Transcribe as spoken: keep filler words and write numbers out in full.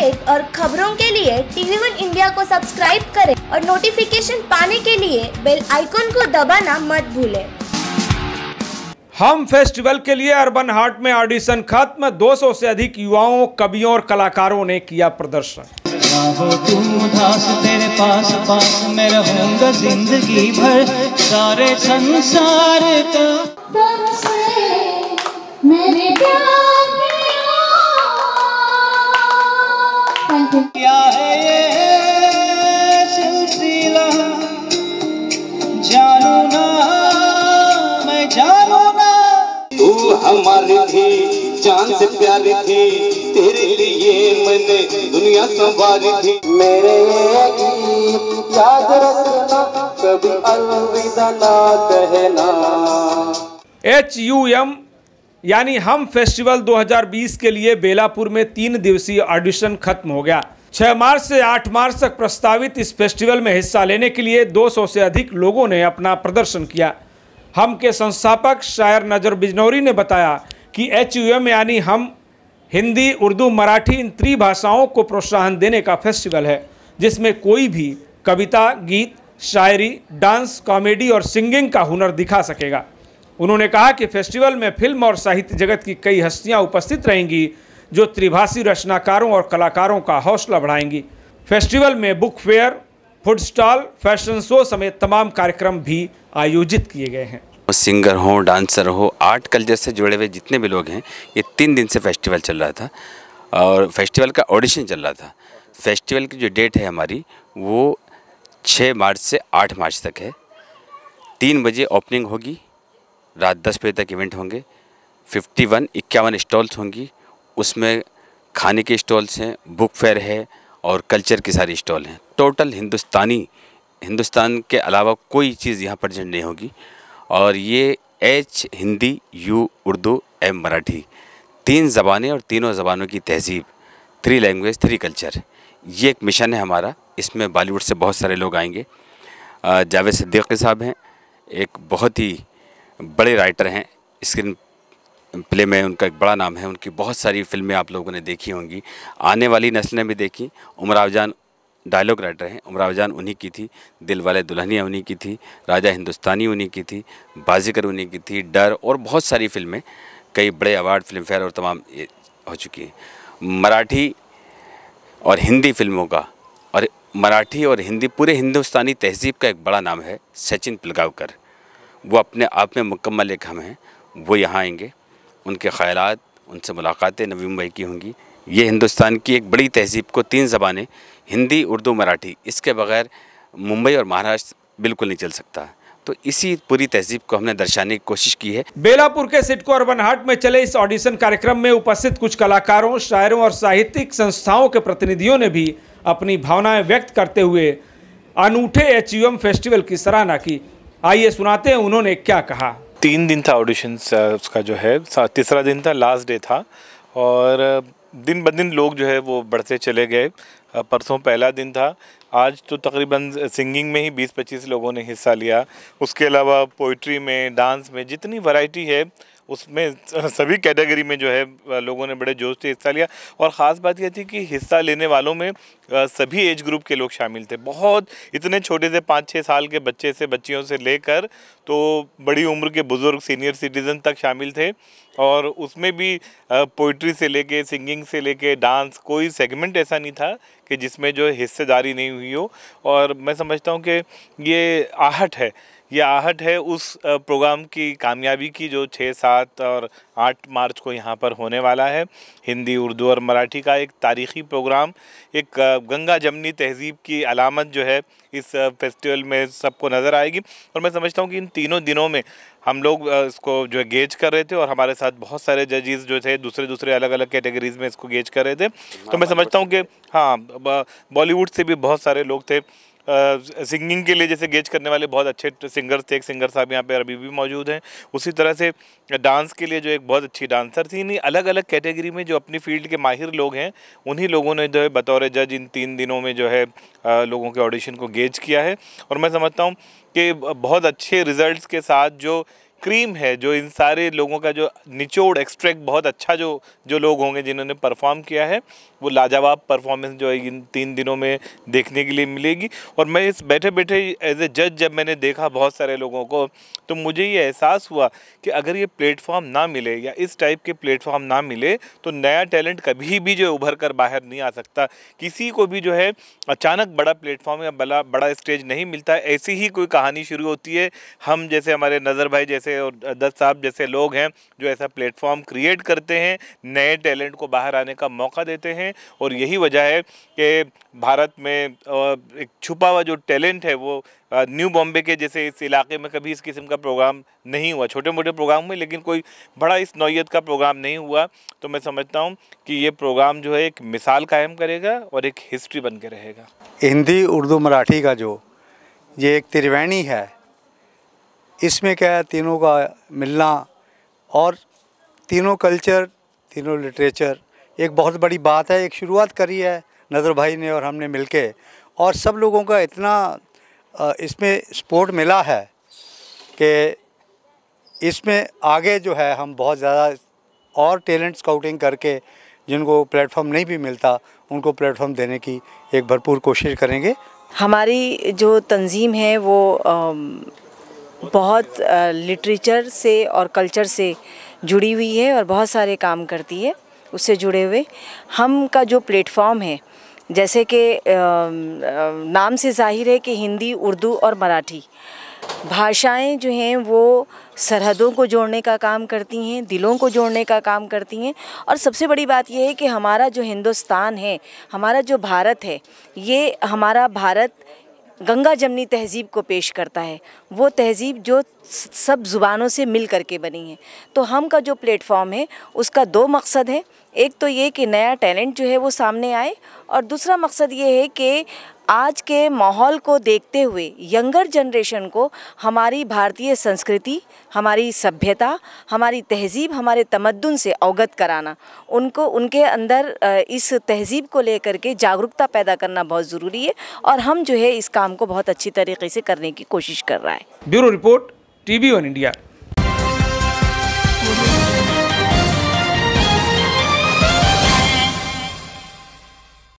Update और खबरों के लिए टीवी वन इंडिया को सब्सक्राइब करें और नोटिफिकेशन पाने के लिए बेल आइकॉन को दबाना मत भूलें। हम फेस्टिवल के लिए अर्बन हार्ट में ऑडिशन खत्म, दो सौ से अधिक युवाओं, कवियों और कलाकारों ने किया प्रदर्शन। क्या है ये सिलसिला, जानू ना मैं जानू ना। तू हमारी थी, चांद से प्यारी थी, तेरे लिए मैंने दुनिया संवारी थी। मेरे ये गीत याद रखना, कभी अलविदा ना कहना। एच यू एम यानी हम फेस्टिवल दो हज़ार बीस के लिए बेलापुर में तीन दिवसीय ऑडिशन खत्म हो गया। छह मार्च से आठ मार्च तक प्रस्तावित इस फेस्टिवल में हिस्सा लेने के लिए दो सौ से अधिक लोगों ने अपना प्रदर्शन किया। हम के संस्थापक शायर नजर बिजनौरी ने बताया कि एच यू एम यानी हम हिंदी, उर्दू, मराठी इन त्रि भाषाओं को प्रोत्साहन देने का फेस्टिवल है, जिसमें कोई भी कविता, गीत, शायरी, डांस, कॉमेडी और सिंगिंग का हुनर दिखा सकेगा। उन्होंने कहा कि फेस्टिवल में फिल्म और साहित्य जगत की कई हस्तियां उपस्थित रहेंगी, जो त्रिभाषी रचनाकारों और कलाकारों का हौसला बढ़ाएंगी। फेस्टिवल में book fair, food stall, fashion show समेत तमाम कार्यक्रम भी आयोजित किए गए हैं। सिंगर हो, डांसर हो, आर्ट कल्चर से जुड़े हुए जितने भी लोग हैं, ये तीन दिन से फेस्टिवल चल रहा था और फेस्टिवल का ऑडिशन चल रहा था। फेस्टिवल की जो डेट है हमारी, वो छः मार्च से आठ मार्च तक है। तीन बजे ओपनिंग होगी, रात दस बजे तक इवेंट होंगे। फिफ्टी वन इक्यावन स्टॉल्स होंगी, उसमें खाने के स्टॉल्स हैं, बुक फेयर है और कल्चर की सारी स्टॉल हैं। टोटल हिंदुस्तानी हिंदुस्तान के अलावा कोई चीज़ यहाँ प्रजेंट नहीं होगी। और ये H Hindi, U Urdu, M Marathi, तीन ज़बानें और तीनों ज़बानों की तहजीब, थ्री लैंग्वेज थ्री कल्चर, ये एक मिशन है हमारा। इसमें बॉलीवुड से बहुत सारे लोग आएंगे। जावेद सिद्दीकी साहब हैं, एक बहुत ही बड़े राइटर हैं, स्क्रीन प्ले में उनका एक बड़ा नाम है। उनकी बहुत सारी फिल्में आप लोगों ने देखी होंगी, आने वाली नस्ल ने भी देखी। उमर अफजान डायलॉग राइटर हैं, उमर अफजान उन्हीं की थी, दिल वाले दुल्हनिया उन्हीं की थी, राजा हिंदुस्तानी उन्हीं की थी, बाजीगर उन्हीं की थी, डर और बहुत सारी फिल्में, कई बड़े अवार्ड, फिल्म फेयर और तमाम हो चुकी हैं। मराठी और हिंदी फिल्मों का और मराठी और हिंदी पूरे हिंदुस्तानी तहजीब का एक बड़ा नाम है सचिन पुलगावकर। वो अपने आप में मुकम्मल एक हम हैं। वो यहाँ आएंगे, उनके ख्यालात, उनसे मुलाकातें नवी मुंबई की होंगी। ये हिंदुस्तान की एक बड़ी तहजीब को तीन ज़बानें हिंदी, उर्दू, मराठी, इसके बगैर मुंबई और महाराष्ट्र बिल्कुल नहीं चल सकता। तो इसी पूरी तहजीब को हमने दर्शाने की कोशिश की है। बेलापुर के सिडको अर्बन हाट में चले इस ऑडिशन कार्यक्रम में उपस्थित कुछ कलाकारों, शायरों और साहित्यिक संस्थाओं के प्रतिनिधियों ने भी अपनी भावनाएँ व्यक्त करते हुए अनूठे एच यू एम फेस्टिवल की सराहना की। आइए सुनाते हैं उन्होंने क्या कहा। तीन दिन था ऑडिशन उसका, जो है तीसरा दिन था, लास्ट डे था, और दिन ब दिन लोग जो है वो बढ़ते चले गए। परसों पहला दिन था, आज तो तकरीबन सिंगिंग में ही बीस पच्चीस लोगों ने हिस्सा लिया। उसके अलावा पोइट्री में, डांस में, जितनी वैरायटी है उसमें सभी कैटेगरी में जो है लोगों ने बड़े जोश से हिस्सा लिया। और ख़ास बात यह थी कि हिस्सा लेने वालों में सभी एज ग्रुप के लोग शामिल थे। बहुत इतने छोटे से पाँच छः साल के बच्चे से बच्चियों से लेकर तो बड़ी उम्र के बुज़ुर्ग, सीनियर सिटीज़न तक शामिल थे। और उसमें भी पोइट्री से लेके, सिंगिंग से लेके, डांस, कोई सेगमेंट ऐसा नहीं था कि जिसमें जो हिस्सेदारी नहीं हुई हो। और मैं समझता हूँ कि ये आहट है, ये आहट है उस प्रोग्राम की कामयाबी की जो छः सात और आठ मार्च को यहाँ पर होने वाला है। हिंदी, उर्दू और मराठी का एक तारीख़ी प्रोग्राम, एक गंगा जमनी तहजीब की अलामत जो है इस फेस्टिवल में सबको नज़र आएगी। और मैं समझता हूँ कि इन तीनों दिनों में हम लोग इसको जो है गेज कर रहे थे और हमारे साथ बहुत सारे जजेस जो थे दूसरे दूसरे अलग अलग कैटेगरीज में इसको गेज कर रहे थे। तो मैं समझता हूँ कि हाँ, बॉलीवुड से भी बहुत सारे लोग थे। सिंगिंग uh, के लिए जैसे गेज करने वाले बहुत अच्छे सिंगर्स थे, एक सिंगर साहब यहाँ पे अभी भी मौजूद हैं। उसी तरह से डांस के लिए जो एक बहुत अच्छी डांसर थी। इन्हीं अलग अलग कैटेगरी में जो अपनी फील्ड के माहिर लोग हैं, उन्हीं लोगों ने जो है बतौर जज इन तीन दिनों में जो है लोगों के ऑडिशन को गेज किया है। और मैं समझता हूँ कि बहुत अच्छे रिज़ल्ट के साथ जो क्रीम है, जो इन सारे लोगों का जो निचोड़, एक्सट्रैक्ट बहुत अच्छा जो जो लोग होंगे जिन्होंने परफॉर्म किया है, वो लाजवाब परफॉर्मेंस जो है इन तीन दिनों में देखने के लिए मिलेगी। और मैं इस बैठे बैठे एज ए जज जब मैंने देखा बहुत सारे लोगों को, तो मुझे ये एहसास हुआ कि अगर ये प्लेटफॉर्म ना मिले या इस टाइप के प्लेटफॉर्म ना मिले तो नया टैलेंट कभी भी जो उभर कर बाहर नहीं आ सकता। किसी को भी जो है अचानक बड़ा प्लेटफॉर्म या बड़ा बड़ा स्टेज नहीं मिलता है। ऐसी ही कोई कहानी शुरू होती है। हम जैसे हमारे नज़र भाई जैसे और दत्त साहब जैसे लोग हैं जो ऐसा प्लेटफॉर्म क्रिएट करते हैं, नए टैलेंट को बाहर आने का मौका देते हैं। और यही वजह है कि भारत में एक छुपा हुआ जो टैलेंट है वो न्यू बॉम्बे के जैसे इस इलाके में कभी इस किस्म का प्रोग्राम नहीं हुआ। छोटे मोटे प्रोग्राम हुए लेकिन कोई बड़ा इस नौयत का प्रोग्राम नहीं हुआ। तो मैं समझता हूँ कि ये प्रोग्राम जो है एक मिसाल कायम करेगा और एक हिस्ट्री बन के रहेगा। हिंदी उर्दू मराठी का जो ये एक त्रिवेणी है, इसमें क्या है तीनों का मिलना और तीनों कल्चर तीनों लिटरेचर एक बहुत बड़ी बात है। एक शुरुआत करी है नज़र भाई ने और हमने मिलके, और सब लोगों का इतना इसमें सपोर्ट मिला है कि इसमें आगे जो है हम बहुत ज़्यादा और टैलेंट स्काउटिंग करके जिनको प्लेटफॉर्म नहीं भी मिलता उनको प्लेटफॉर्म देने की एक भरपूर कोशिश करेंगे। हमारी जो तंजीम है वो बहुत लिटरेचर से और कल्चर से जुड़ी हुई है और बहुत सारे काम करती है उससे जुड़े हुए। हम का जो प्लेटफॉर्म है जैसे कि नाम से जाहिर है कि हिंदी उर्दू और मराठी भाषाएं जो हैं वो सरहदों को जोड़ने का काम करती हैं, दिलों को जोड़ने का काम करती हैं। और सबसे बड़ी बात यह है कि हमारा जो हिंदुस्तान है, हमारा जो भारत है, ये हमारा भारत गंगा जमनी तहज़ीब को पेश करता है। वो तहज़ीब जो सब ज़ुबानों से मिल करके बनी है। तो हम का जो प्लेटफॉर्म है उसका दो मकसद है। एक तो ये कि नया टैलेंट जो है वो सामने आए और दूसरा मकसद ये है कि आज के माहौल को देखते हुए यंगर जनरेशन को हमारी भारतीय संस्कृति, हमारी सभ्यता, हमारी तहज़ीब, हमारे तमद्दुन से अवगत कराना, उनको उनके अंदर इस तहज़ीब को लेकर के जागरूकता पैदा करना बहुत ज़रूरी है। और हम जो है इस काम को बहुत अच्छी तरीके से करने की कोशिश कर रहा है। Bureau report TV one India.